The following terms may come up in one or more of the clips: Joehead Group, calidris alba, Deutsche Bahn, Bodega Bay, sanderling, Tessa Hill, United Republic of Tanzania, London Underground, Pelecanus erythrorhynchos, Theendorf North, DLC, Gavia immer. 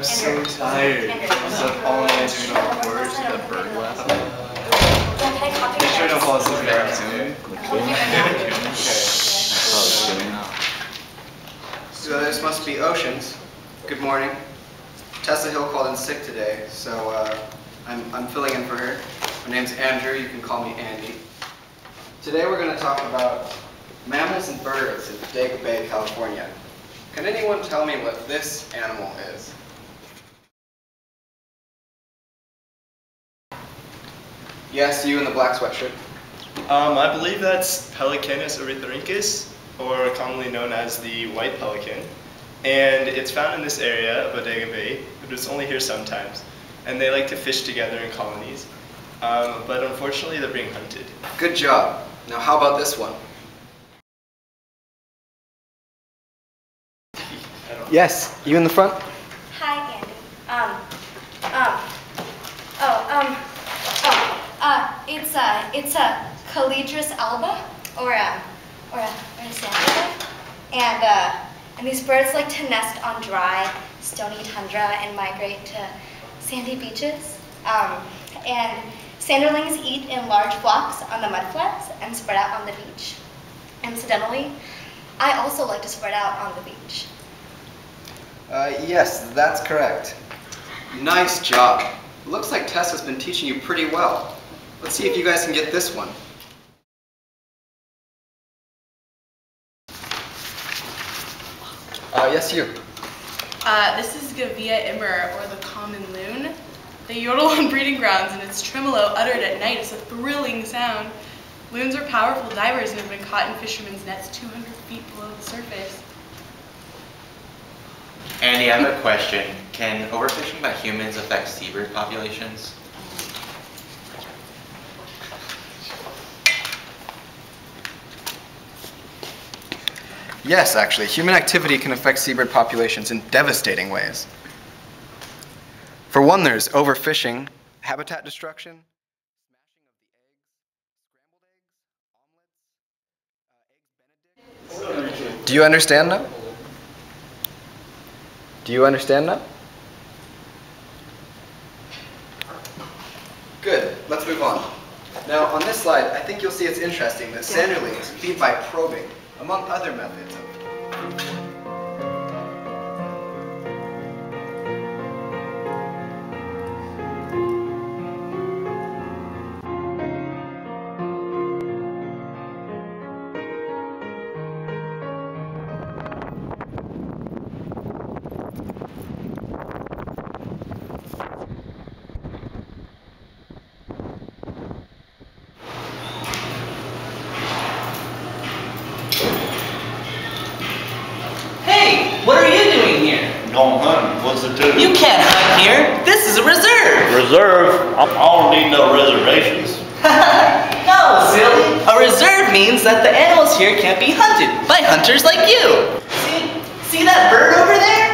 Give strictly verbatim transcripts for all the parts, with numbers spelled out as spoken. I'm so tired. I'm so falling into all the words of that bird last night. Make sure I don't fall asleep in that tune. Okay. So this must be oceans. Good morning. Tessa Hill called in sick today, so uh, I'm, I'm filling in for her. My name's Andrew. You can call me Andy. Today we're going to talk about mammals and birds in Bodega Bay, California. Can anyone tell me what this animal is? Yes, you in the black sweatshirt. Um, I believe that's Pelecanus erythrorhynchos, or commonly known as the white pelican. And it's found in this area of Bodega Bay, but it's only here sometimes. And they like to fish together in colonies. Um, but unfortunately, they're being hunted. Good job. Now how about this one? Yes, you in the front? Hi, Andy. Um, um, oh, um, oh, uh, it's a, it's a calidris alba, or a, or a, or a sandalwood. And, uh, and these birds like to nest on dry, stony tundra and migrate to sandy beaches. Um, and sanderlings eat in large flocks on the mudflats and spread out on the beach. Incidentally, I also like to spread out on the beach. Uh, yes, that's correct. Nice job. Looks like Tessa's been teaching you pretty well. Let's see if you guys can get this one. Uh, yes, you. Uh, this is Gavia immer, or the common loon. They yodel on breeding grounds, and its tremolo uttered at night is a thrilling sound. Loons are powerful divers and have been caught in fishermen's nets two hundred feet below the surface. Andy, I have a question. Can overfishing by humans affect seabird populations? Yes, actually. Human activity can affect seabird populations in devastating ways. For one, there's overfishing, habitat destruction, smashing of the eggs, scrambled eggs, omelets, eggs benedict. Do you understand now? Do you understand that? Good. Let's move on. Now, on this slide, I think you'll see it's interesting that sanderlings feed by probing, among other methods. What's it to? You can't hunt here. This is a reserve. Reserve? I don't need no reservations. No, silly. A reserve means that the animals here can't be hunted by hunters like you. See? See that bird over there?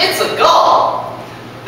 It's a gull.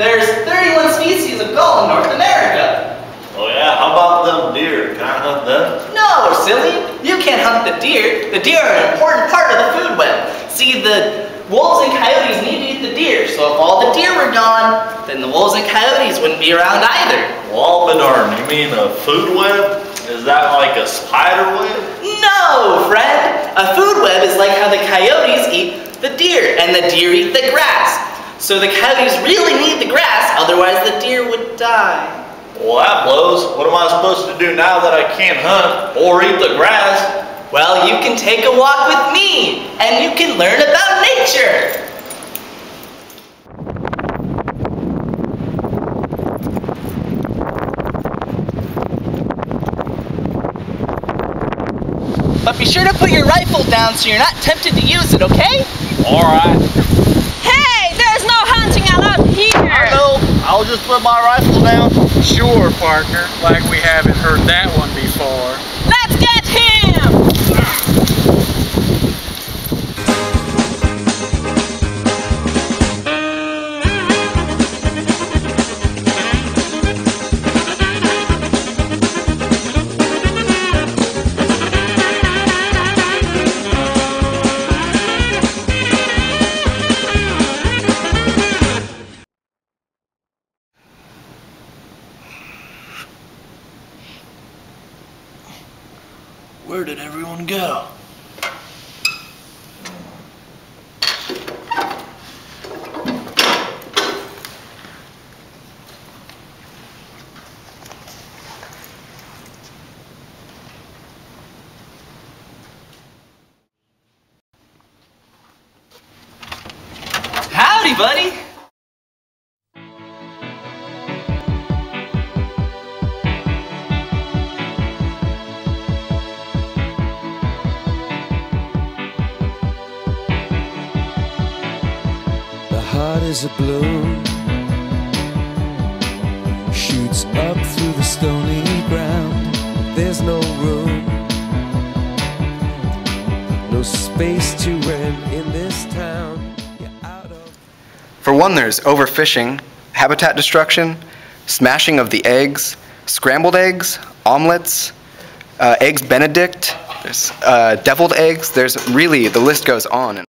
There's thirty-one species of gull in North America. Oh yeah, how about them deer? Can I hunt them? No, silly. You can't hunt the deer. The deer are an important part of the food web. See, the wolves and coyotes need to eat the deer, so if all the deer were gone, then the wolves and coyotes wouldn't be around either. Wall darn, you mean a food web? Is that like a spider web? No, friend! A food web is like how the coyotes eat the deer, and the deer eat the grass. So the coyotes really need the grass, otherwise the deer would die. Well, that blows. What am I supposed to do now that I can't hunt or eat the grass? Well, you can take a walk with me, and you can learn about nature! But be sure to put your rifle down so you're not tempted to use it, okay? Alright. Hey, there's no hunting allowed here! I know, I'll just put my rifle down. Sure, partner, like we haven't heard that one before. Let's get him! Where did everyone go? Howdy, buddy! Heart is a balloon, shoots up through the stony ground. There's no room, no space to rent in this town. You're out of... For one, there's overfishing, habitat destruction, smashing of the eggs, scrambled eggs, omelets, uh, eggs Benedict, there's uh, deviled eggs. There's really, the list goes on.